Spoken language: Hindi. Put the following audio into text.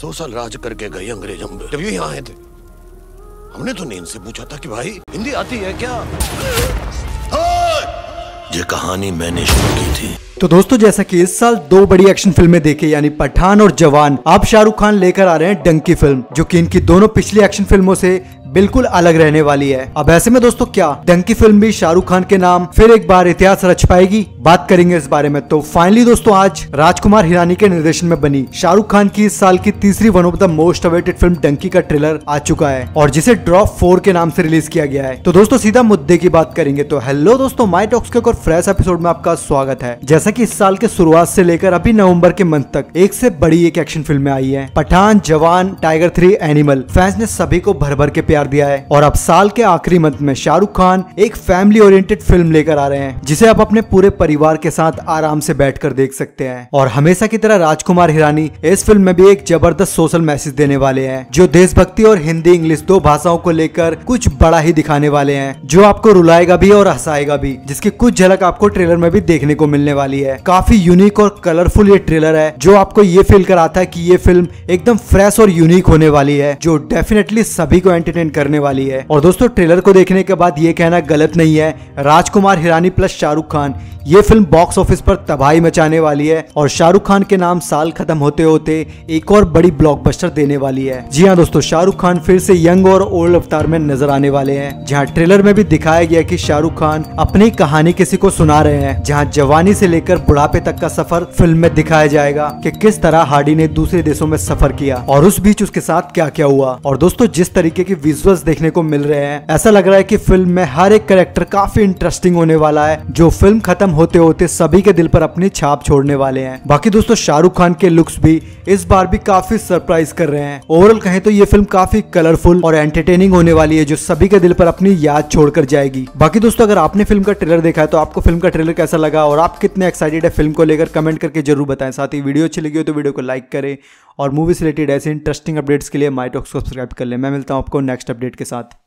100 साल राज करके गए अंग्रेज। हम जब ये यहाँ आए थे हमने तो नींद से पूछा था कि भाई हिंदी आती है क्या। ये कहानी मैंने शुरू की थी। तो दोस्तों जैसा कि इस साल 2 बड़ी एक्शन फिल्में देखे यानी पठान और जवान, आप शाहरुख खान लेकर आ रहे हैं डंकी फिल्म, जो कि इनकी दोनों पिछली एक्शन फिल्मों से बिल्कुल अलग रहने वाली है। अब ऐसे में दोस्तों क्या डंकी फिल्म भी शाहरुख खान के नाम फिर एक बार इतिहास रच पाएगी? बात करेंगे इस बारे में। तो फाइनली दोस्तों आज राजकुमार हिरानी के निर्देशन में बनी शाहरुख खान की इस साल की तीसरी one of the most awaited film Dunki का ट्रेलर आ चुका है और जिसे ड्रॉप 4 के नाम से रिलीज किया गया है। तो दोस्तों सीधा मुद्दे की बात करेंगे। तो हेलो दोस्तों, माय टॉक्स के एक और फ्रेश एपिसोड में आपका स्वागत है। जैसा कि इस साल के शुरुआत से लेकर अभी नवंबर के मंथ तक एक से बड़ी एक एक्शन फिल्में आई है। पठान, जवान, टाइगर 3, एनिमल, फैंस ने सभी को भर भर के दिया है। और अब साल के आखिरी मंथ में शाहरुख खान एक फैमिली ओरिएंटेड फिल्म लेकर आ रहे हैं जिसे आप अपने पूरे परिवार के साथ आराम से बैठकर देख सकते हैं। और हमेशा की तरह राजकुमार हिरानी इस फिल्म में भी एक जबरदस्त सोशल मैसेज देने वाले हैं, जो देशभक्ति और हिंदी इंग्लिश 2 भाषाओं को लेकर कुछ बड़ा ही दिखाने वाले हैं, जो आपको रुलाएगा भी और हंसाएगा भी, जिसकी कुछ झलक आपको ट्रेलर में भी देखने को मिलने वाली है। काफी यूनिक और कलरफुल ये ट्रेलर है जो आपको ये फील कराता है कि ये फिल्म एकदम फ्रेश और यूनिक होने वाली है, जो डेफिनेटली सभी को एंटरटेन करने वाली है। और दोस्तों ट्रेलर को देखने के बाद ये कहना गलत नहीं है, राजकुमार हिरानी प्लस शाहरुख खान ये फिल्म बॉक्स ऑफिस पर तबाही मचाने वाली है और शाहरुख खान के नाम साल खत्म होते होते एक और बड़ी ब्लॉकबस्टर देने वाली है। जी हाँ दोस्तों, शाहरुख खान फिर से यंग और ओल्ड अवतार में नजर आने वाले हैं, जहाँ ट्रेलर में भी दिखाया गया कि शाहरुख खान अपनी कहानी किसी को सुना रहे हैं, जहाँ जवानी से लेकर बुढ़ापे तक का सफर फिल्म में दिखाया जाएगा कि किस तरह हार्डी ने दूसरे देशों में सफर किया और उस बीच उसके साथ क्या क्या हुआ। और दोस्तों जिस तरीके की विजुअल्स देखने को मिल रहे हैं, ऐसा लग रहा है कि फिल्म में हर एक कैरेक्टर काफी इंटरेस्टिंग होने वाला है, जो फिल्म खत्म होते होते सभी के दिल पर अपनी छाप छोड़ने वाले हैं। बाकी दोस्तों शाहरुख खान के लुक्स भी इस बार भी काफी सरप्राइज कर रहे हैं। ओवरऑल कहें तो ये फिल्म काफी कलरफुल और एंटरटेनिंग होने वाली है, जो सभी के दिल पर अपनी याद छोड़कर जाएगी। बाकी दोस्तों अगर आपने फिल्म का ट्रेलर देखा है तो आपको फिल्म का ट्रेलर कैसा लगा और आप कितने एक्साइटेड है फिल्म को लेकर, कमेंट करके जरूर बताएं। साथ ही वीडियो अच्छी लगी हो तो वीडियो को लाइक करें और मूवी से रिलेटेड ऐसे इंटरेस्टिंग अपडेट्स के लिए माय टॉक्स को सब्सक्राइब कर लें। मैं मिलता हूँ आपको नेक्स्ट अपडेट के साथ।